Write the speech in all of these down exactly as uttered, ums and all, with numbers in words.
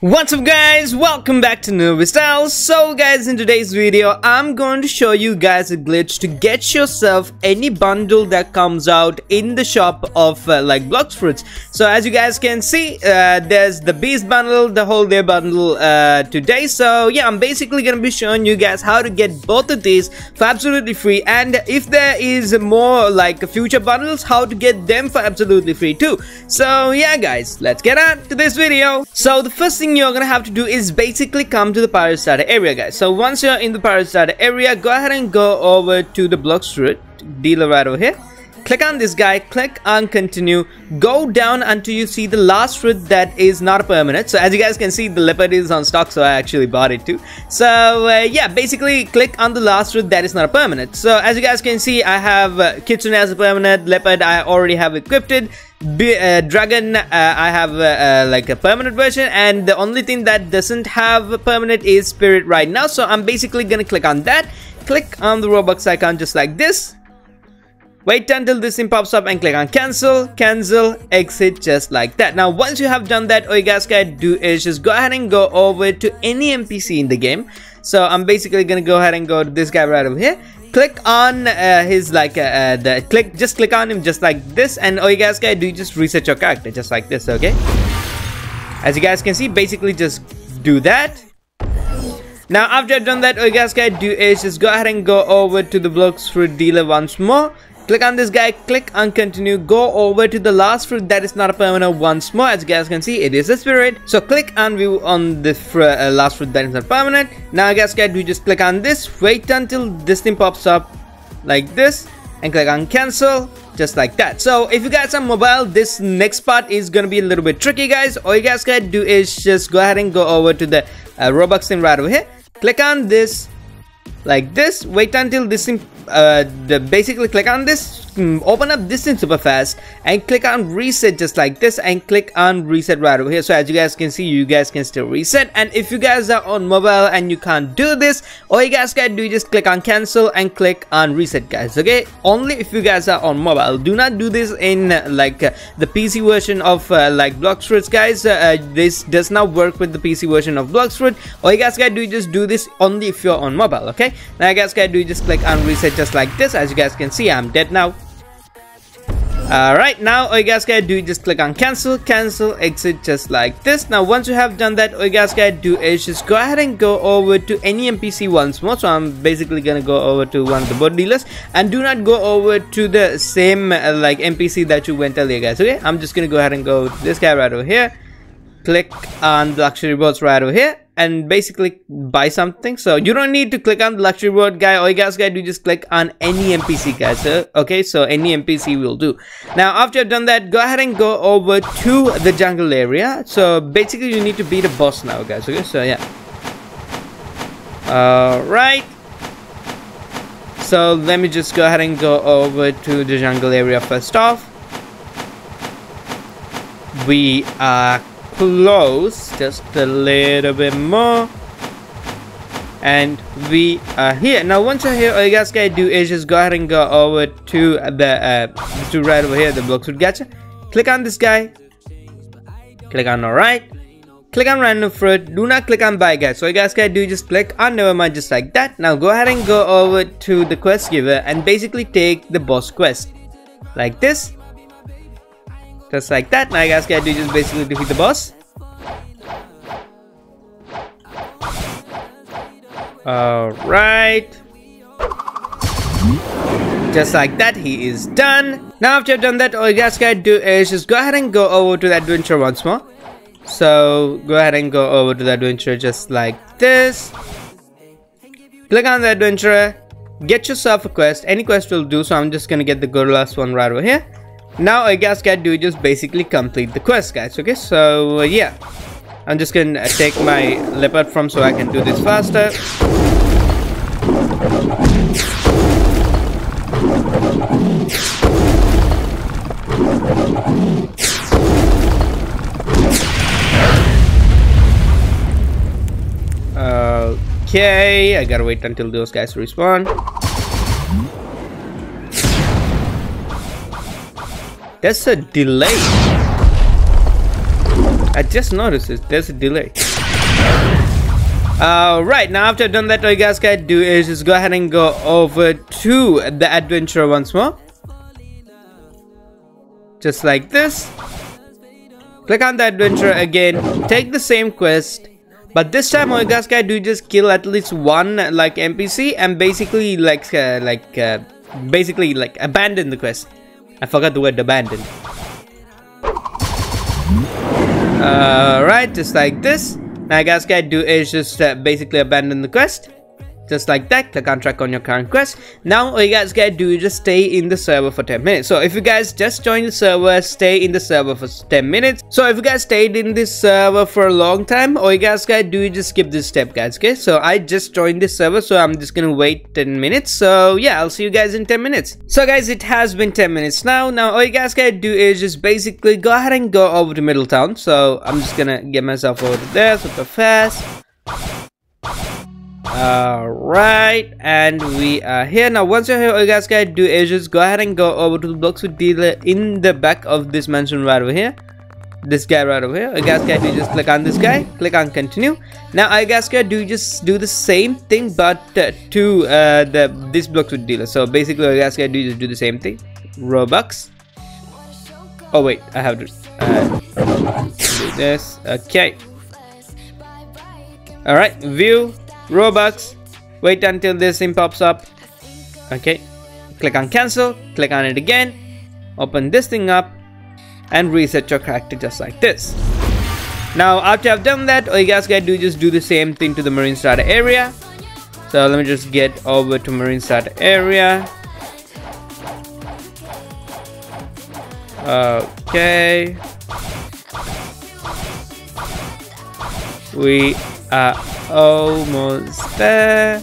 What's up guys, welcome back to NoobyStyles. So guys, in today's video I'm going to show you guys a glitch to get yourself any bundle that comes out in the shop of uh, like Blox Fruits. So as you guys can see, uh, there's the beast bundle, the whole day bundle uh, today. So yeah, I'm basically gonna be showing you guys how to get both of these for absolutely free, and if there is more like future bundles, how to get them for absolutely free too. So yeah guys, let's get on to this video. So the first thing you're gonna have to do is basically come to the pirate starter area guys. So once you're in the pirate starter area, go ahead and go over to the Blox Fruit dealer right over here, click on this guy, click on continue, go down until you see the last fruit that is not permanent. So as you guys can see, the leopard is on stock, so I actually bought it too. So uh, yeah, basically click on the last fruit that is not permanent. So as you guys can see, I have uh, Kitsune as a permanent, leopard I already have equipped it, Be uh, dragon uh, I have uh, uh, like a permanent version, and the only thing that doesn't have a permanent is spirit right now. So I'm basically gonna click on that, click on the Robux icon just like this, wait until this thing pops up and click on cancel, cancel, exit just like that. Now once you have done that, all you guys can do is just go ahead and go over to any N P C in the game. So I'm basically gonna go ahead and go to this guy right over here, click on uh, his like uh, uh, the click just click on him just like this, and all you guys can do is just reset your character just like this. Okay, as you guys can see, basically just do that. Now after I've done that, all you guys can do is just go ahead and go over to the Blox Fruit dealer once more, click on this guy, click on continue, go over to the last fruit that is not a permanent once more. As you guys can see, it is a spirit, so click on view on the fr uh, last fruit that is not permanent. Now guys, can you just click on this, wait until this thing pops up like this, and click on cancel just like that. So if you guys are mobile, this next part is gonna be a little bit tricky guys. All you guys can do is just go ahead and go over to the uh, Robux thing right over here, click on this like this, wait until this thing uh the, basically click on this, open up this thing super fast, and click on reset just like this, and click on reset right over here. So as you guys can see, you guys can still reset, and if you guys are on mobile and you can't do this, all you guys can do is just click on cancel and click on reset guys. Okay, only if you guys are on mobile, do not do this in uh, like uh, the P C version of uh, like Blox Fruits guys. Uh, uh, this does not work with the P C version of Blox Fruit. All you guys can do is just do this only if you're on mobile. Okay, now you guys can do just click on reset just like this. As you guys can see, I'm dead now. Alright, now all you guys can do just click on cancel, cancel, exit just like this. Now once you have done that, all you guys can do is just go ahead and go over to any N P C once more. So I'm basically gonna go over to one of the board dealers, and do not go over to the same uh, like N P C that you went earlier guys. Okay, I'm just gonna go ahead and go to this guy right over here, click on the luxury boards right over here, and basically buy something. So you don't need to click on the luxury board guy. All you guys gotta do just click on any N P C guys. So, okay, so any N P C will do. Now after I've done that, go ahead and go over to the jungle area. So basically you need to beat a boss now guys. Okay, so yeah, alright, so let me just go ahead and go over to the jungle area. First off, we are close, just a little bit more, and we are here. Now once you're here, all you guys can do is just go ahead and go over to the uh to right over here, the Blox Fruit gacha, click on this guy, click on alright, click on random fruit, do not click on buy guys. So you guys can do just click on never mind just like that. Now go ahead and go over to the quest giver, and basically take the boss quest like this, just like that. Now you guys can do just basically defeat the boss. Alright, just like that, he is done. Now after you've done that, all you guys can do is just go ahead and go over to the adventure once more. So go ahead and go over to the adventure just like this, click on the adventurer, get yourself a quest, any quest will do. So I'm just gonna get the gorilla's one right over here. Now I guess can do just basically complete the quest guys. Okay, so uh, yeah, I'm just gonna take my leopard from, so I can do this faster. Okay, I gotta wait until those guys respawn. There's a delay, I just noticed it, there's a delay. Alright, now after I've done that, all you guys can do is just go ahead and go over to the adventure once more. Just like this. Click on the adventure again. Take the same quest. But this time all you guys can do just kill at least one like N P C and basically like uh, like uh, basically like abandon the quest. I forgot the word abandon. Alright, just like this. Now you guys can do is just uh, basically abandon the quest. Just like that, click on track on your current quest. Now all you guys gotta do is just stay in the server for ten minutes. So if you guys just joined the server, stay in the server for ten minutes. So if you guys stayed in this server for a long time, all you guys gotta do is just skip this step, guys, okay? So I just joined this server, so I'm just gonna wait ten minutes. So yeah, I'll see you guys in ten minutes. So guys, it has been ten minutes now. Now all you guys gotta do is just basically go ahead and go over to Middletown. So I'm just gonna get myself over there super fast. Alright, and we are here. Now once you're here, all you guys gotta do is just go ahead and go over to the Blox Fruits dealer in the back of this mansion right over here. This guy right over here. All you guys gotta do just click on this guy, click on continue. Now all you guys gotta do just do the same thing but uh, to uh, the this Blox Fruits dealer. So basically all you guys gotta do just do the same thing. Robux. Oh wait, I have to uh, do this. Okay. Alright, view. Robux, wait until this thing pops up. Okay, click on cancel, click on it again, open this thing up and reset your character just like this. Now after I've done that, all you guys gotta do is just do the same thing to the marine starter area. So let me just get over to marine starter area. Okay, we are almost there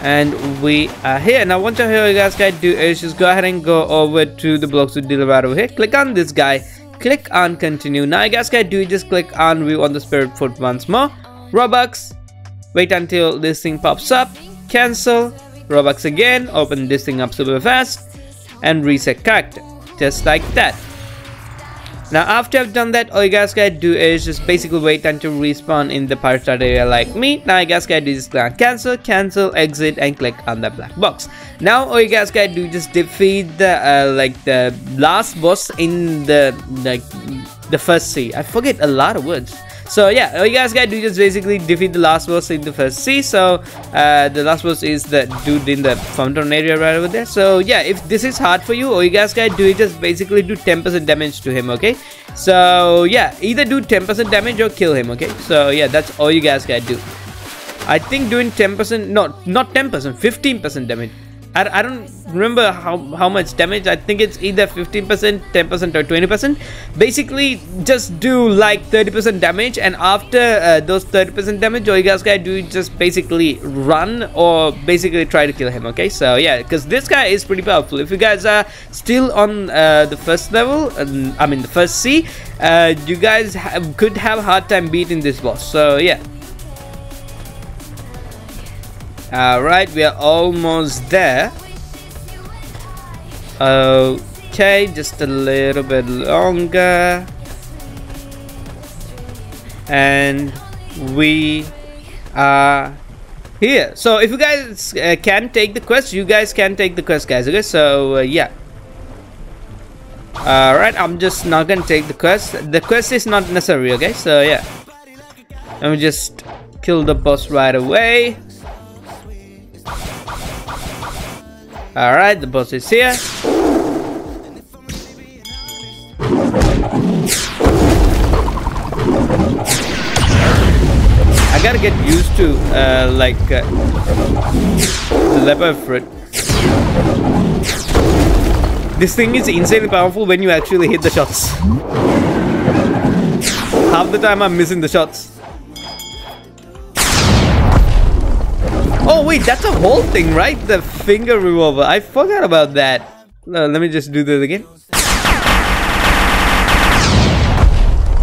and we are here. Now once you're here, you guys gotta do is just go ahead and go over to the Blox Fruits dealer right over here, click on this guy, click on continue. Now you guys gotta do just click on view on the spirit foot once more. Robux, wait until this thing pops up, cancel, Robux again, open this thing up super fast and reset character just like that. Now after I've done that, all you guys gotta do is just basically wait until respawn in the pirate start area like me. Now you guys gotta do just click on cancel, cancel, exit and click on the black box. Now all you guys gotta do just defeat the uh, like the last boss in the like the first sea. I forget a lot of words. So yeah, all you guys gotta do just basically defeat the last boss in the first sea. So uh, the last boss is the dude in the fountain area right over there. So yeah, if this is hard for you, all you guys gotta do is just basically do ten percent damage to him, okay? So yeah, either do ten percent damage or kill him, okay? So yeah, that's all you guys gotta do. I think doing ten percent, no, not ten percent, fifteen percent damage. I, I don't remember how, how much damage. I think it's either fifteen percent, ten percent or twenty percent. Basically just do like thirty percent damage, and after uh, those thirty percent damage, all you guys gotta do is just basically run or basically try to kill him, okay? So yeah, because this guy is pretty powerful. If you guys are still on uh, the first level, um, I mean the first sea, uh, you guys have, could have a hard time beating this boss. So yeah. Alright, we are almost there. Okay, just a little bit longer. And we are here. So if you guys uh, can take the quest, you guys can take the quest, guys. Okay, so uh, yeah. Alright, I'm just not gonna take the quest. The quest is not necessary, okay? So yeah. Let me just kill the boss right away. Alright, the boss is here. I gotta get used to, uh, like, uh, leopard fruit. This thing is insanely powerful when you actually hit the shots. Half the time I'm missing the shots. Oh wait, that's a whole thing, right? The finger revolver. I forgot about that. No, let me just do this again.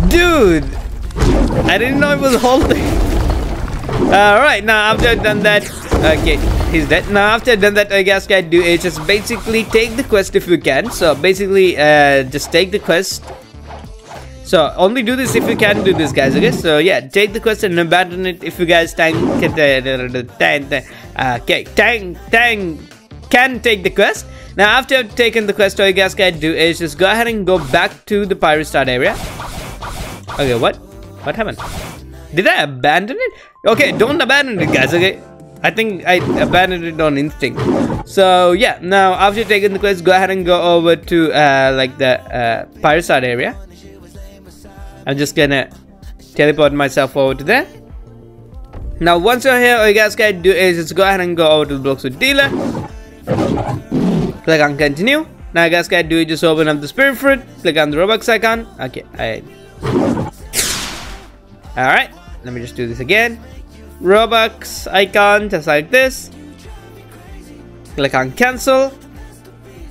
Dude! I didn't know it was a whole thing. Alright, now after I've done that... Okay, he's dead. Now after I've done that, I guess I do is just basically take the quest if you can. So basically, uh, just take the quest. So only do this if you can do this, guys. Okay, so yeah, take the quest and abandon it if you guys tank uh, tank tank can take the quest. Now after I've taken the quest, all you guys can do is just go ahead and go back to the pirate start area. Okay, what what happened? Did I abandon it? Okay, don't abandon it, guys. Okay, I think I abandoned it on instinct. So yeah, now after taking the quest, go ahead and go over to uh, like the uh, pirate start area. I'm just gonna teleport myself over to there. Now once you're here, all you guys can do is just go ahead and go over to the Blox Fruit dealer. Click on continue. Now you guys can do is just open up the spirit fruit. Click on the Robux icon. Okay, I. All right, let me just do this again. Robux icon, just like this. Click on cancel.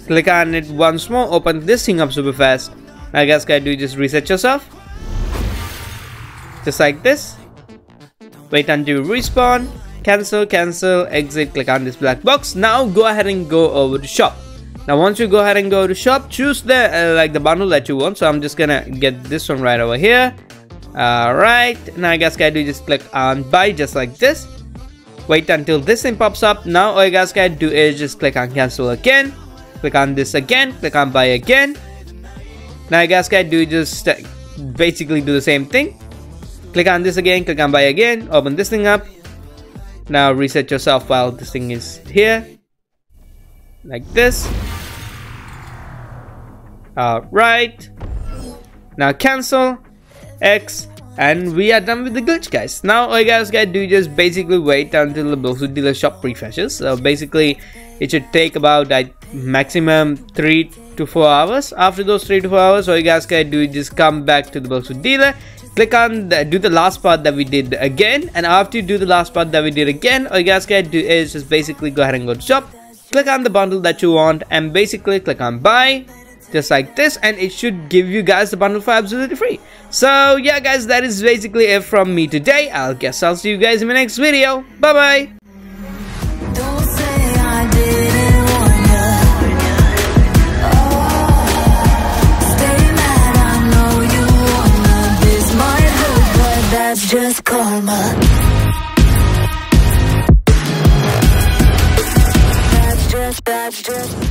Click on it once more. Open this thing up super fast. Now you guys can do just reset yourself. Just like this. Wait until you respawn. Cancel, cancel, exit, click on this black box. Now go ahead and go over to shop. Now once you go ahead and go to shop, choose the uh, like the bundle that you want. So I'm just gonna get this one right over here. Alright, now I guess I do just click on buy, just like this. Wait until this thing pops up. Now all you guys can do is just click on cancel again. Click on this again. Click on buy again. Now you guys can do just uh, basically do the same thing. Click on this again, click on buy again, open this thing up. Now reset yourself while this thing is here. Like this. Alright. Now cancel, X, and we are done with the glitch, guys. Now all you guys gotta do is just basically wait until the Blox Fruit dealer shop refreshes. So basically it should take about a maximum three to four hours. After those three to four hours, all you guys gotta do is just come back to the Blox Fruit dealer. Click on the, do the last part that we did again, and after you do the last part that we did again, all you guys can do is just basically go ahead and go to shop, click on the bundle that you want, and basically click on buy, just like this, and it should give you guys the bundle for absolutely free. So yeah, guys, that is basically it from me today. I guess I'll see you guys in my next video. Bye bye. Just karma. That's just, that's just